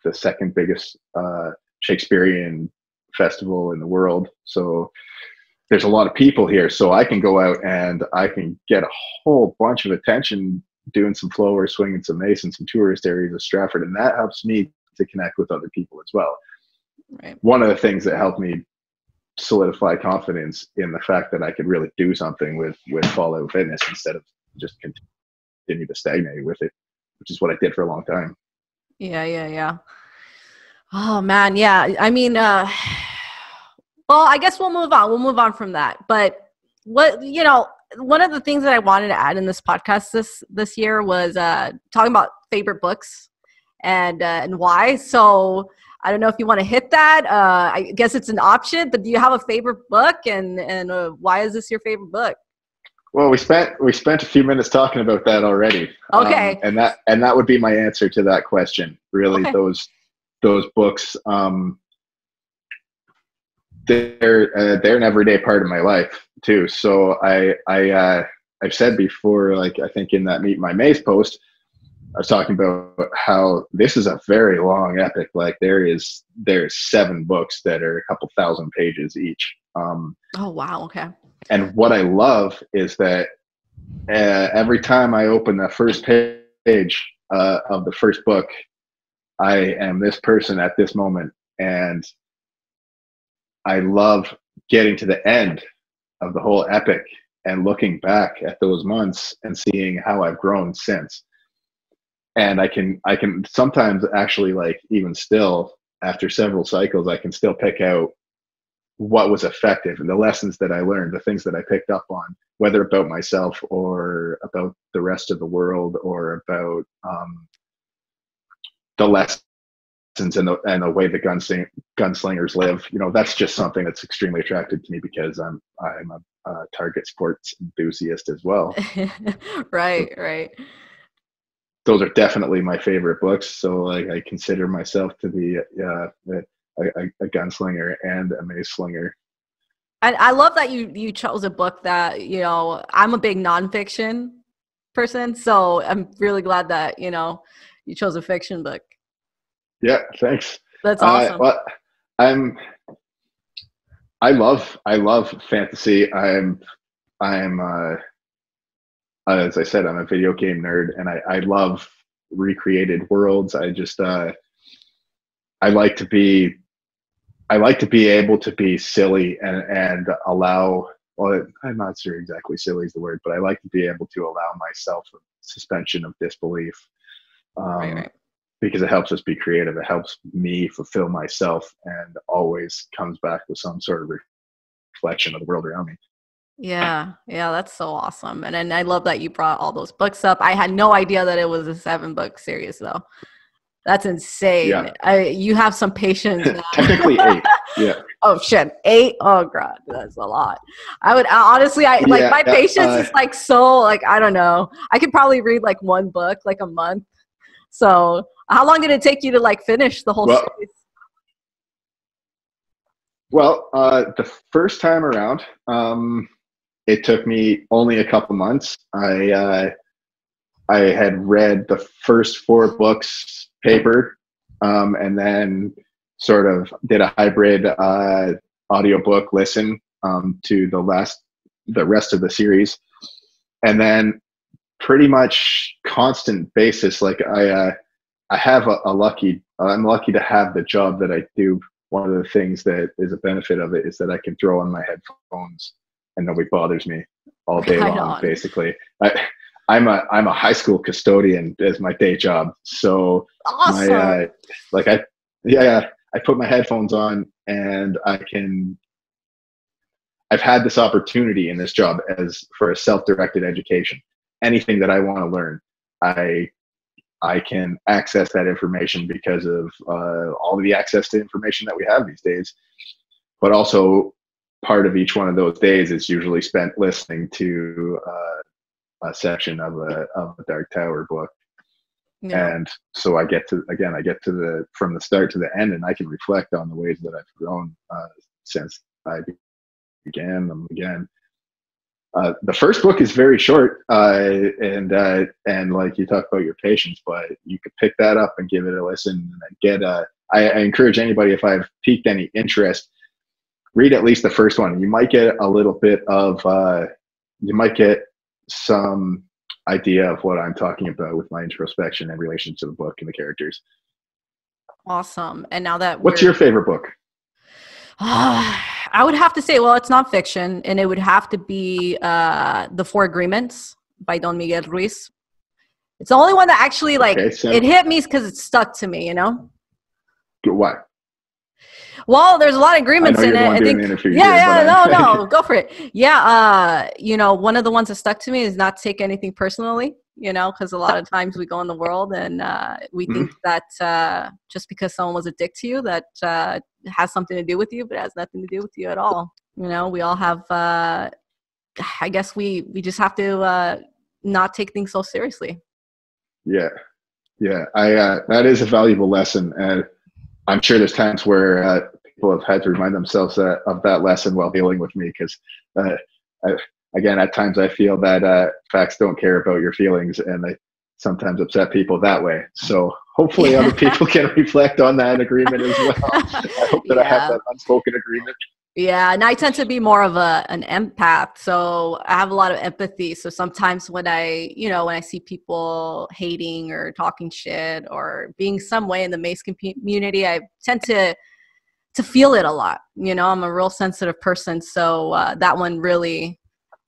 the second biggest uh, Shakespearean festival in the world. So there's a lot of people here, so I can go out and I can get a whole bunch of attention doing some flow or swinging some mace in some tourist areas of Stratford, and that helps me to connect with other people as well. Right. One of the things that helped me solidify confidence in the fact that I could really do something with with Fallout Fitness instead of just continue to stagnate with it, which is what I did for a long time. Yeah, yeah, yeah. Oh man, yeah. I mean, uh, well, I guess we'll move on. We'll move on from that. But what you know, one of the things that I wanted to add in this podcast this this year was uh, talking about favorite books and uh, and why. So I don't know if you want to hit that. Uh, I guess it's an option, but do you have a favorite book, and and uh, why is this your favorite book? Well, we spent we spent a few minutes talking about that already. Okay. Um, and that and that would be my answer to that question. Really, okay. those those books, um, they're uh, they're an everyday part of my life too. So I I uh, I've said before, like I think in that Meet My Mace post, I was talking about how this is a very long epic. Like there is, there's seven books that are a couple thousand pages each. Um, oh, wow. Okay. And what I love is that uh, every time I open the first page uh, of the first book, I am this person at this moment. And I love getting to the end of the whole epic and looking back at those months and seeing how I've grown since. And I can, I can sometimes actually like even still after several cycles, I can still pick out what was effective and the lessons that I learned, the things that I picked up on, whether about myself or about the rest of the world or about um, the lessons and the, and the way the gunsling, gunslingers live. You know, that's just something that's extremely attractive to me because I'm, I'm a uh, target sports enthusiast as well. Right, right. Those are definitely my favorite books. So like, I consider myself to be uh, a, a, a gunslinger and a mace slinger. And I love that you, you chose a book that, you know, I'm a big nonfiction person. So I'm really glad that, you know, you chose a fiction book. Yeah. Thanks. That's awesome. Uh, well, I'm, I love, I love fantasy. I'm, I'm, uh, as I said, I'm a video game nerd, and I, I love recreated worlds. I just, uh, I like to be, I like to be able to be silly and, and allow, well, I'm not sure exactly silly is the word, but I like to be able to allow myself a suspension of disbelief um, right, right. because it helps us be creative. It helps me fulfill myself and always comes back with some sort of reflection of the world around me. Yeah. Yeah. That's so awesome. And, and I love that you brought all those books up. I had no idea that it was a seven book series though. That's insane. Yeah. I, you have some patience. Technically eight. Yeah. Oh shit. Eight. Oh God. That's a lot. I would honestly, I like yeah, my uh, patience uh, is like, so like, I don't know. I could probably read like one book, like a month. So how long did it take you to like finish the whole well, series? Well, uh, the first time around, um, it took me only a couple months. I uh, I had read the first four books paper, um, and then sort of did a hybrid uh, audiobook listen um, to the last the rest of the series, and then pretty much constant basis. Like I uh, I have a, a lucky I'm lucky to have the job that I do. One of the things that is a benefit of it is that I can throw on my headphones and nobody bothers me all day right long, on. Basically. I, I'm a I'm a high school custodian as my day job, so awesome. my, uh, like I yeah I put my headphones on and I can. I've had this opportunity in this job as for a self-directed education. Anything that I want to learn, I. I can access that information because of uh, all of the access to information that we have these days. But also part of each one of those days is usually spent listening to uh, a section of a, of a Dark Tower book. Yeah. And so I get to, again, I get to the, from the start to the end, and I can reflect on the ways that I've grown uh, since I began them again. Uh, the first book is very short, uh, and uh, and like you talk about your patience, but you could pick that up and give it a listen. And get. Uh, I, I encourage anybody if I've piqued any interest read at least the first one. You might get a little bit of, uh, you might get some idea of what I'm talking about with my introspection in relation to the book and the characters. Awesome. And now that what's your favorite book? Uh, I would have to say, well, it's not fiction, and it would have to be uh, The Four Agreements by Don Miguel Ruiz. It's the only one that actually, like, okay, so it hit me because it stuck to me, you know? What? Well, there's a lot of agreements in it. I think, yeah, yeah, no, no, go for it. Yeah, uh, you know, one of the ones that stuck to me is not take anything personally, you know, because a lot of times we go in the world and uh, we think mm-hmm. that uh, just because someone was a dick to you, that uh, has something to do with you, but it has nothing to do with you at all. You know, we all have, uh, I guess we, we just have to uh, not take things so seriously. Yeah. Yeah. I, uh, that is a valuable lesson. And I'm sure there's times where uh, people have had to remind themselves uh, of that lesson while dealing with me. Cause uh, I, again, at times I feel that uh, facts don't care about your feelings, and they sometimes upset people that way. So hopefully yeah. other people can reflect on that agreement as well. I hope that yeah. I have that unspoken agreement. Yeah, and I tend to be more of a an empath, so I have a lot of empathy. So sometimes when I, you know, when I see people hating or talking shit or being some way in the Mace community, I tend to to feel it a lot. You know, I'm a real sensitive person, so uh, that one really,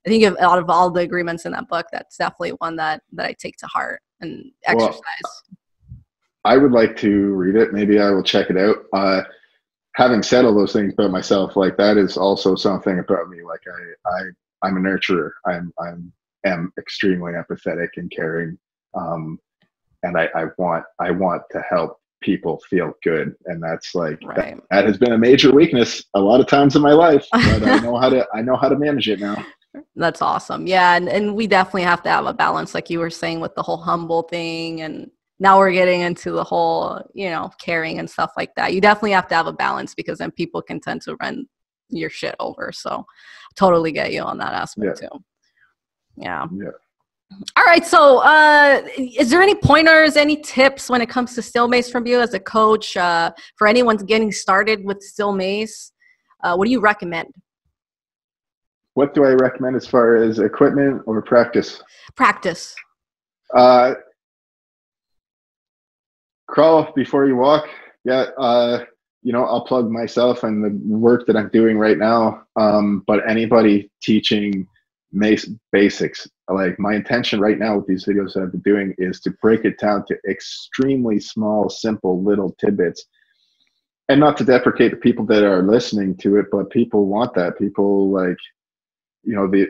I think out of all the agreements in that book, that's definitely one that that I take to heart and exercise. Well, I would like to read it. Maybe I will check it out. Uh, Having said all those things about myself, like that is also something about me. Like I, I, I'm a nurturer. I'm, I'm, am extremely empathetic and caring. Um, and I, I want, I want to help people feel good. And that's like, right. that, that has been a major weakness a lot of times in my life, but I know how to, I know how to manage it now. That's awesome. Yeah. And, and we definitely have to have a balance, like you were saying, with the whole humble thing, and now we're getting into the whole, you know, caring and stuff like that. You definitely have to have a balance, because then people can tend to run your shit over. So totally get you on that aspect yeah. too. Yeah. Yeah. All right. So uh, is there any pointers, any tips when it comes to Steel Mace from you as a coach uh, for anyone getting started with Steel Mace? Uh, what do you recommend? What do I recommend as far as equipment or practice? Practice. Uh, Crawl before you walk. Yeah, uh, you know, I'll plug myself and the work that I'm doing right now. Um, but anybody teaching Mace basics, like my intention right now with these videos that I've been doing is to break it down to extremely small, simple little tidbits. And not to deprecate the people that are listening to it, but people want that. People like, you know, the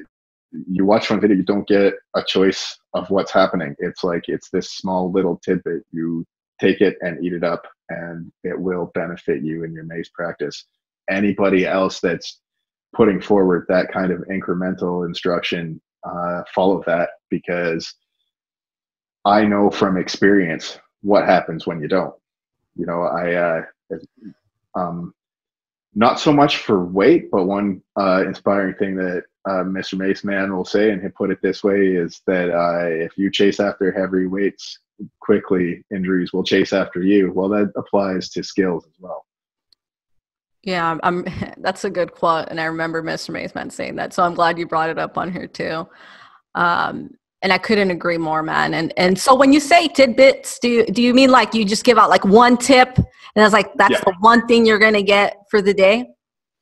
you watch one video, you don't get a choice of what's happening. It's like it's this small little tidbit. You take it and eat it up, and it will benefit you in your Mace practice. Anybody else that's putting forward that kind of incremental instruction, uh, follow that, because I know from experience what happens when you don't. You know, I, uh, um, not so much for weight, but one uh, inspiring thing that uh, Mister Maceman will say, and he'll put it this way, is that uh, if you chase after heavy weights quickly, injuries will chase after you. Well, that applies to skills as well. Yeah, I'm, that's a good quote, and I remember Mister Maceman saying that, so I'm glad you brought it up on here too. Um, and I couldn't agree more, man. And and so when you say tidbits, do you, do you mean like you just give out like one tip, and it's like that's yep. the one thing you're going to get for the day?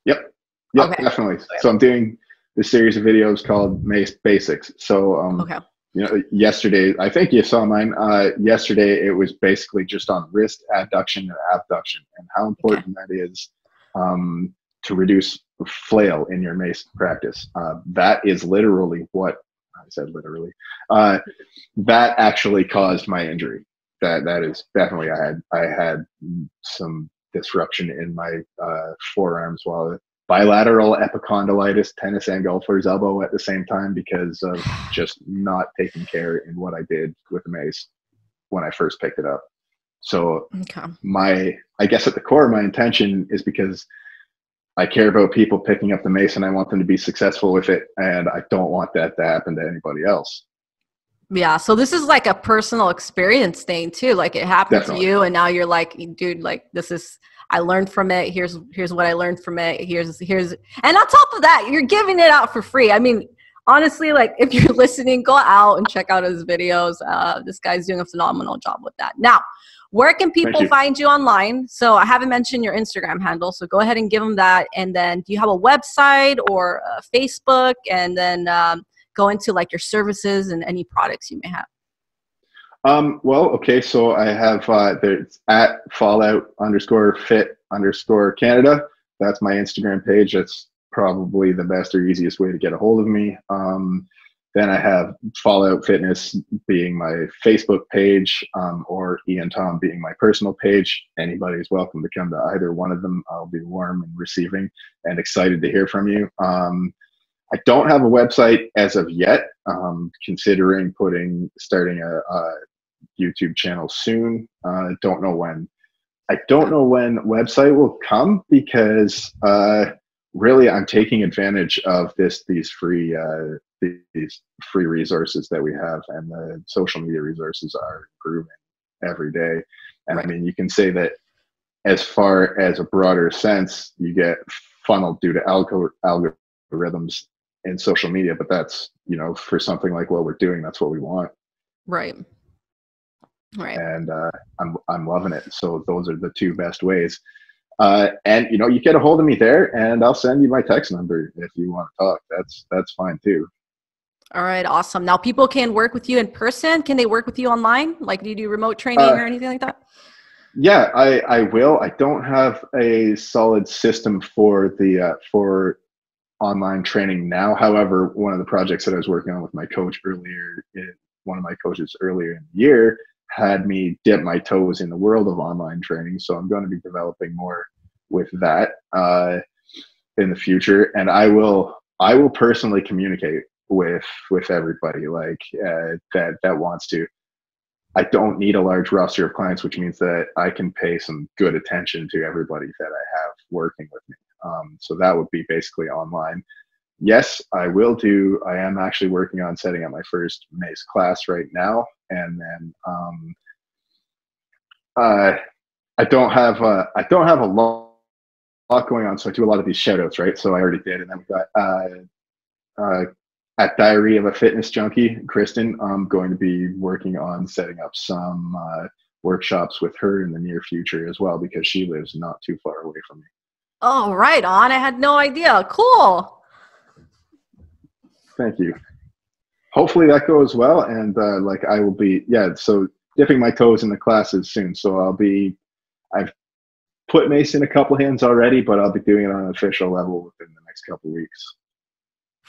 Yep, yep, okay. Definitely. So I'm doing this series of videos called Mace Basics. So um, okay. You know, yesterday, I think you saw mine, uh, yesterday it was basically just on wrist adduction and abduction, and how important okay. that is um, to reduce flail in your Mace practice. Uh, that is literally what, I said literally, uh, that actually caused my injury. That That is definitely, I had, I had some disruption in my uh, forearms while bilateral epicondylitis, tennis and golfer's elbow at the same time, because of just not taking care in what I did with the Mace when I first picked it up. So okay. my, I guess at the core, my intention is because I care about people picking up the Mace and I want them to be successful with it. And I don't want that to happen to anybody else. Yeah. So this is like a personal experience thing too. Like it happened Definitely. to you, and now you're like, dude, like this is, I learned from it. Here's, here's what I learned from it. Here's, here's, and on top of that, you're giving it out for free. I mean, honestly, like if you're listening, go out and check out his videos. Uh, this guy's doing a phenomenal job with that. Now, where can people you. find you online? So I haven't mentioned your Instagram handle, so go ahead and give them that. And then do you have a website or a Facebook? And then um, go into like your services and any products you may have. Um, well, okay. So I have, uh, there's at Fallout underscore fit underscore Canada. That's my Instagram page. That's probably the best or easiest way to get a hold of me. Um, Then I have Fallout Fitness being my Facebook page, um, or Ian Thom being my personal page. Anybody is welcome to come to either one of them. I'll be warm and receiving and excited to hear from you. Um, I don't have a website as of yet. Um, considering putting starting a, a YouTube channel soon. Uh, don't know when. I don't know when website will come because uh, really I'm taking advantage of this these free. Uh, these free resources that we have, and the social media resources are improving every day. And I mean, you can say that as far as a broader sense, you get funneled due to algo algorithms in social media, but that's, you know, for something like what we're doing, that's what we want. Right. Right. And uh, I'm, I'm loving it. So those are the two best ways. Uh, and you know, you get a hold of me there and I'll send you my text number if you want to talk. That's, that's fine too. All right. Awesome. Now people can work with you in person. Can they work with you online? Like, do you do remote training uh, or anything like that? Yeah, I, I will. I don't have a solid system for the, uh, for online training now. However, one of the projects that I was working on with my coach earlier, it, one of my coaches earlier in the year had me dip my toes in the world of online training. So I'm going to be developing more with that, uh, in the future. And I will, I will personally communicate with with everybody like uh, that that wants to. I don't need a large roster of clients, which means that I can pay some good attention to everybody that I have working with me. Um, so that would be basically online. Yes, I will do. I am actually working on setting up my first Mace class right now, and then um, uh, I don't have a, I don't have a lot, lot going on. So I do a lot of these shout outs, right? So I already did, and then we got. Uh, uh, At Diary of a Fitness Junkie, Kristen, I'm going to be working on setting up some uh, workshops with her in the near future as well, because she lives not too far away from me. Oh, right on. I had no idea. Cool. Thank you. Hopefully that goes well. And uh, like I will be, yeah, so dipping my toes in the classes soon. So I'll be, I've put Mace in a couple hands already, but I'll be doing it on an official level within the next couple weeks.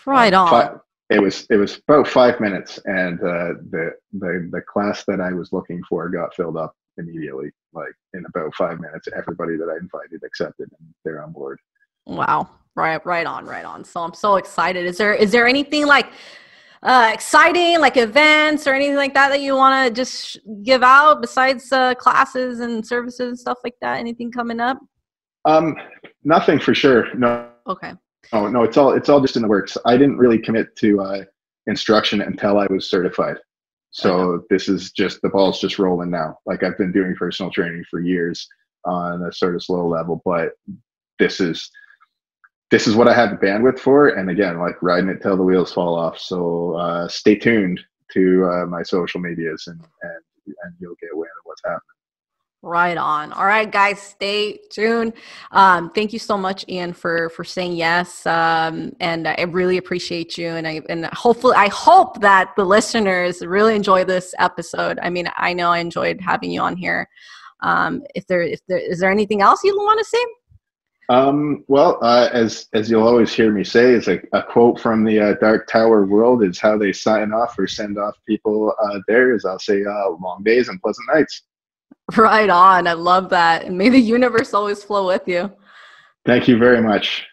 Right on. Five, It was it was about five minutes, and uh, the the the class that I was looking for got filled up immediately. Like in about five minutes, everybody that I invited accepted, and they're on board. Wow! Right, right on, right on. So I'm so excited. Is there is there anything like uh, exciting, like events or anything like that that you want to just give out besides uh, classes and services and stuff like that? Anything coming up? Um, nothing for sure. No. Okay. Oh no, it's all it's all just in the works. I didn't really commit to uh, instruction until I was certified. So this is just the ball's just rolling now. Like I've been doing personal training for years on a sort of slow level, but this is this is what I have the bandwidth for. And again, like riding it till the wheels fall off. So uh, stay tuned to uh, my social medias, and and and you'll get aware of what's happening. Right on. All right, guys, stay tuned. Um, thank you so much, Ian, for, for saying yes. Um, and I really appreciate you. And I, and hopefully I hope that the listeners really enjoy this episode. I mean, I know I enjoyed having you on here. Um, if there, if there, is there anything else you want to say? Um, well, uh, as, as you'll always hear me say, is a, a quote from the uh, Dark Tower world is how they sign off or send off people. Uh, there is, I'll say, uh, long days and pleasant nights. Right on. I love that. And may the universe always flow with you. Thank you very much.